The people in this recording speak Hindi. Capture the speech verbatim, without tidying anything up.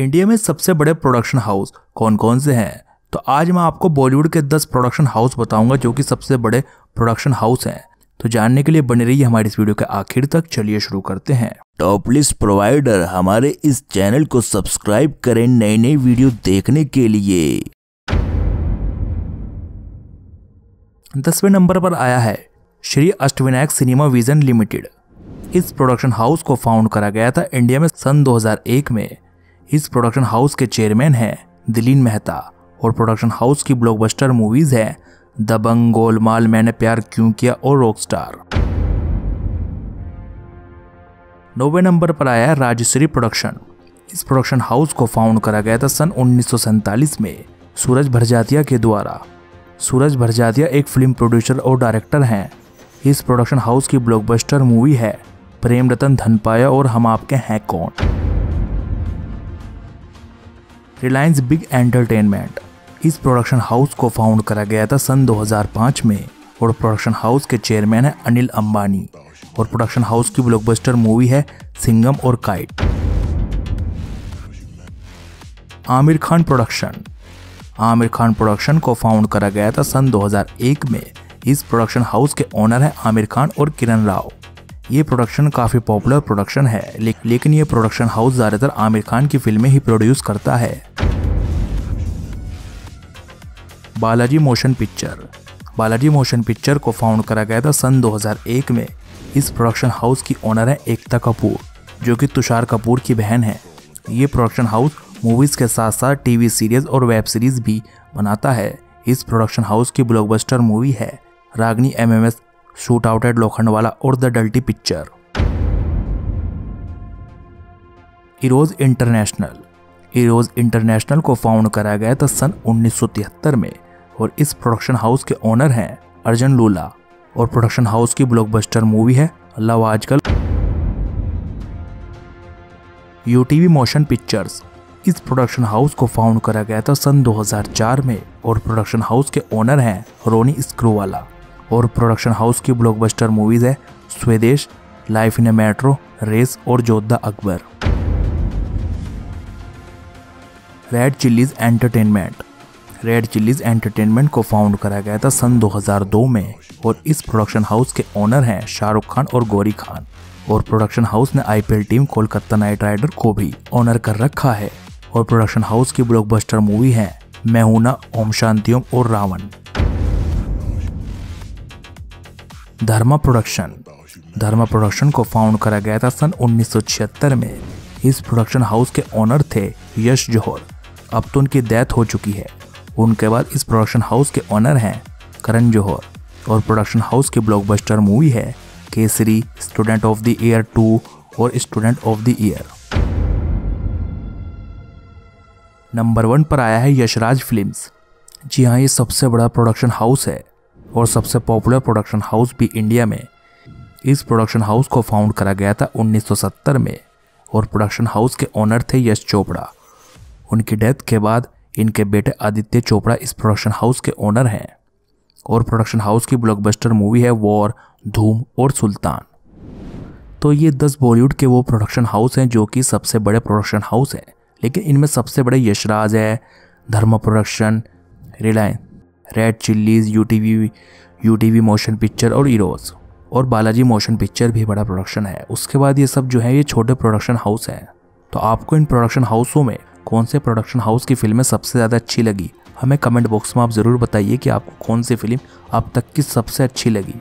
इंडिया में सबसे बड़े प्रोडक्शन हाउस कौन कौन से हैं, तो आज मैं आपको बॉलीवुड के दस प्रोडक्शन हाउस बताऊंगा जो कि सबसे बड़े प्रोडक्शन हाउस हैं। तो जानने के लिए बने रहिए हमारे इस वीडियो के आखिर तक। चलिए शुरू करते हैं। टॉप लिस्ट प्रोवाइडर हमारे इस चैनल को सब्सक्राइब करें नई नई वीडियो देखने के लिए। दसवें नंबर पर आया है Shri Ashtavinayak cinema vision limited. इस प्रोडक्शन हाउस को फाउंड करा गया था इंडिया में सन दो हज़ार एक में। इस प्रोडक्शन हाउस के चेयरमैन हैं दिलीन मेहता और प्रोडक्शन हाउस की ब्लॉकबस्टर मूवीज हैं दबंग, गोलमाल, मैंने प्यार क्यों किया और रॉकस्टार। नौवें नंबर पर आया राजश्री प्रोडक्शन। इस प्रोडक्शन हाउस को फाउंड करा गया था सन उन्नीस सौ सैंतालीस में सूरज भरजातिया के द्वारा। सूरज भरजातिया एक फिल्म प्रोड्यूसर और डायरेक्टर हैं। इस प्रोडक्शन हाउस की ब्लॉकबस्टर मूवी है प्रेम रतन धनपाया और Hum Aapke Hain Koun. Reliance big entertainment. इस प्रोडक्शन हाउस को फाउंड करा गया था सन दो हज़ार पाँच में और प्रोडक्शन हाउस के चेयरमैन हैं अनिल अंबानी और प्रोडक्शन हाउस की ब्लॉकबस्टर मूवी है सिंघम और Kite. Aamir Khan production. Aamir Khan production को फाउंड करा गया था सन दो हज़ार एक में। इस प्रोडक्शन हाउस के ओनर हैं आमिर खान और किरण राव। ये प्रोडक्शन काफ़ी पॉपुलर प्रोडक्शन है ले, लेकिन ये प्रोडक्शन हाउस ज़्यादातर आमिर खान की फिल्में ही प्रोड्यूस करता है। Balaji motion picture. Balaji motion picture को फाउंड करा गया था सन दो हज़ार एक में। इस प्रोडक्शन हाउस की ओनर है एकता कपूर जो कि तुषार कपूर की बहन है। ये प्रोडक्शन हाउस मूवीज़ के साथ साथ टीवी सीरीज और वेब सीरीज़ भी बनाता है। इस प्रोडक्शन हाउस की ब्लॉकबस्टर मूवी है Ragini MMS, shoot out at Lokhandwala और the dirty picture. Eros international. Eros international को फाउंड करा गया था सन उन्नीस सौ तिहत्तर में और इस प्रोडक्शन हाउस के ओनर हैं अर्जन लूला और प्रोडक्शन हाउस की ब्लॉकबस्टर मूवी है love Aajkal. UTV motion pictures. इस प्रोडक्शन हाउस को फाउंड करा गया था सन दो हज़ार चार में और प्रोडक्शन हाउस के ओनर हैं रोनी स्क्रोवाला और प्रोडक्शन हाउस की ब्लॉकबस्टर मूवीज है Swades, life in a metro, race और Jodha Akbar. Red chillies entertainment. Red chillies entertainment को फाउंड करा गया था सन दो हज़ार दो में और इस प्रोडक्शन हाउस के ओनर हैं शाहरुख खान और गौरी खान और प्रोडक्शन हाउस ने IPL team Kolkata knight rider को भी ओनर कर रखा है और प्रोडक्शन हाउस की ब्लॉकबस्टर मूवी है मैं हूं ना, ओम शांति ओम और रावण। धर्मा प्रोडक्शन। धर्मा प्रोडक्शन को फाउंड करा गया था सन उन्नीस सौ छिहत्तर में। इस प्रोडक्शन हाउस के ओनर थे यश जौहर। अब तो उनकी डेथ हो चुकी है। उनके बाद इस प्रोडक्शन हाउस के ओनर हैं करण जौहर और प्रोडक्शन हाउस की ब्लॉकबस्टर मूवी है Kesari, student of the year two और student of the year. Number one पर आया है यशराज फिल्म्स। जी हाँ, ये सबसे बड़ा प्रोडक्शन हाउस है और सबसे पॉपुलर प्रोडक्शन हाउस भी इंडिया में। इस प्रोडक्शन हाउस को फाउंड करा गया था उन्नीस सौ सत्तर में और प्रोडक्शन हाउस के ओनर थे यश चोपड़ा। उनकी डेथ के बाद इनके बेटे आदित्य चोपड़ा इस प्रोडक्शन हाउस के ओनर हैं और प्रोडक्शन हाउस की ब्लॉकबस्टर मूवी है वॉर, धूम और सुल्तान। तो ये दस बॉलीवुड के वो प्रोडक्शन हाउस हैं जो कि सबसे बड़े प्रोडक्शन हाउस हैं, लेकिन इनमें सबसे बड़े यशराज है, Dharma production, Reliance, red chillies, UTV, UTV motion picture और इरोज और बालाजी मोशन पिक्चर भी बड़ा प्रोडक्शन है। उसके बाद ये सब जो है ये छोटे प्रोडक्शन हाउस हैं। तो आपको इन प्रोडक्शन हाउसों में कौन से प्रोडक्शन हाउस की फिल्में सबसे ज़्यादा अच्छी लगी, हमें कमेंट बॉक्स में आप ज़रूर बताइए कि आपको कौन सी फिल्म अब तक की सबसे अच्छी लगी।